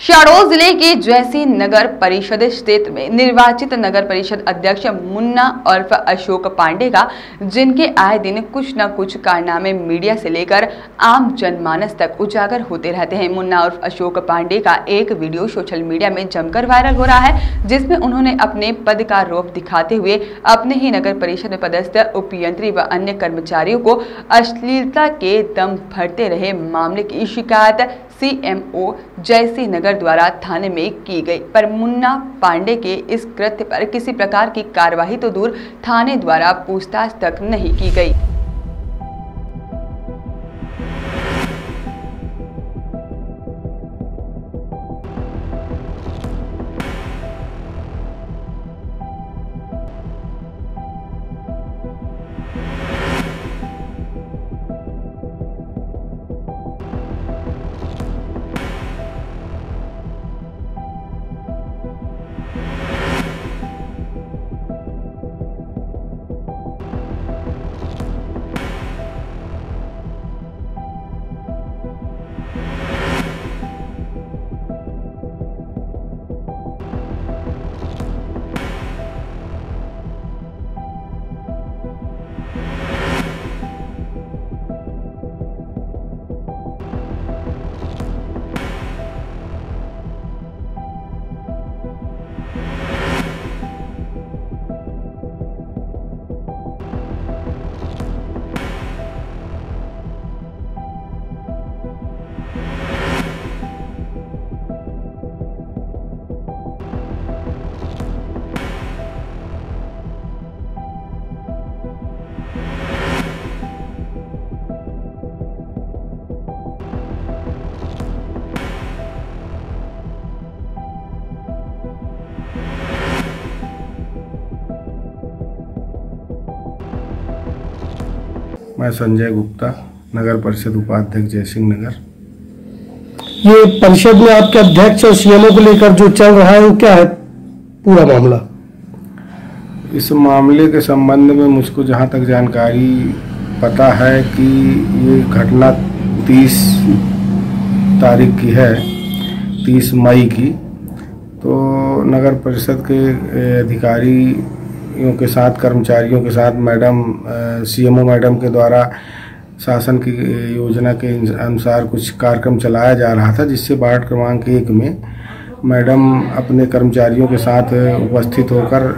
शहडोल जिले के जयसिंह नगर परिषद क्षेत्र में निर्वाचित नगर परिषद अध्यक्ष मुन्ना उर्फ अशोक पांडे का, जिनके आए दिन कुछ न कुछ कारनामे मीडिया से लेकर आम जनमानस तक उजागर होते रहते हैं। मुन्ना उर्फ अशोक पांडे का एक वीडियो सोशल मीडिया में जमकर वायरल हो रहा है, जिसमें उन्होंने अपने पद का रौब दिखाते हुए अपने ही नगर परिषद में पदस्थ उपयंत्री व अन्य कर्मचारियों को अश्लीलता के दम भरते रहे मामले की शिकायत CMO जयसिंह नगर द्वारा थाने में की गई। पर मुन्ना पांडे के इस कृत्य पर किसी प्रकार की कार्रवाई तो दूर, थाने द्वारा पूछताछ तक नहीं की गई। मैं संजय गुप्ता, नगर परिषद उपाध्यक्ष जयसिंह नगर। ये परिषद में आपके अध्यक्ष और CMO को लेकर जो चल रहा है वो क्या है पूरा मामला? इस मामले के संबंध में मुझको जहां तक जानकारी पता है कि ये घटना 30 तारीख की है, 30 मई की। तो नगर परिषद के अधिकारी के साथ, कर्मचारियों के साथ मैडम CMO मैडम के द्वारा शासन की योजना के अनुसार कुछ कार्यक्रम चलाया जा रहा था, जिससे वार्ड क्रमांक 1 में मैडम अपने कर्मचारियों के साथ उपस्थित होकर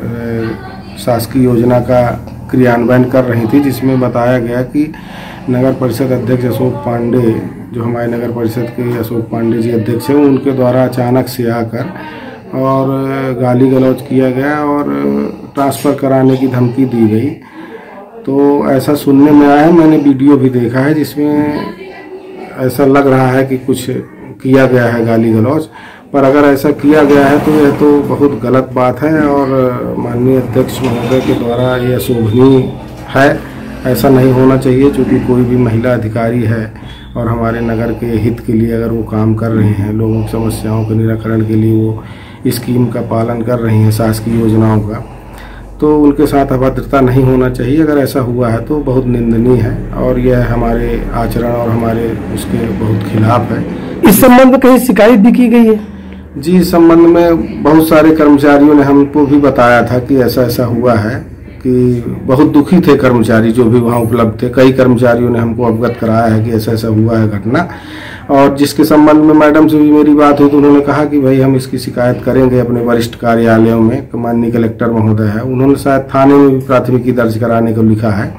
शासकीय योजना का क्रियान्वयन कर रही थी, जिसमें बताया गया कि नगर परिषद अध्यक्ष अशोक पांडे, जो हमारे नगर परिषद के अशोक पांडे जी अध्यक्ष हैं, उनके द्वारा अचानक से आकर और गाली गलौज किया गया और ट्रांसफ़र कराने की धमकी दी गई। तो ऐसा सुनने में आया है, मैंने वीडियो भी देखा है जिसमें ऐसा लग रहा है कि कुछ किया गया है गाली गलौज। पर अगर ऐसा किया गया है तो यह तो बहुत गलत बात है और माननीय अध्यक्ष महोदय के द्वारा यह शोभनीय है, ऐसा नहीं होना चाहिए। चूँकि कोई भी महिला अधिकारी है और हमारे नगर के हित के लिए अगर वो काम कर रहे हैं, लोगों की समस्याओं के निराकरण के लिए वो स्कीम का पालन कर रही हैं, शासकीय योजनाओं का, तो उनके साथ अभद्रता नहीं होना चाहिए। अगर ऐसा हुआ है तो बहुत निंदनीय है और यह हमारे आचरण और हमारे उसके बहुत खिलाफ है। इस संबंध में कहीं शिकायत भी की गई है? जी, इस संबंध में बहुत सारे कर्मचारियों ने हमको भी बताया था कि ऐसा ऐसा हुआ है, कि बहुत दुखी थे कर्मचारी जो भी वहाँ उपलब्ध थे। कई कर्मचारियों ने हमको अवगत कराया है कि ऐसा ऐसा हुआ है घटना, और जिसके संबंध में मैडम से भी मेरी बात हुई तो उन्होंने कहा कि भाई हम इसकी शिकायत करेंगे अपने वरिष्ठ कार्यालयों में। माननीय कलेक्टर महोदय है, उन्होंने शायद थाने में भी प्राथमिकी दर्ज कराने को लिखा है।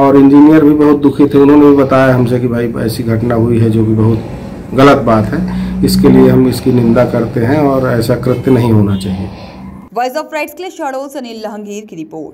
और इंजीनियर भी बहुत दुखी थे, उन्होंने भी बताया हमसे कि भाई ऐसी घटना हुई है जो कि बहुत गलत बात है, इसके लिए हम इसकी निंदा करते हैं और ऐसा कृत्य नहीं होना चाहिए। वॉइस ऑफ राइट्स के लिए शहडोल से अनिल लहंगिर की रिपोर्ट।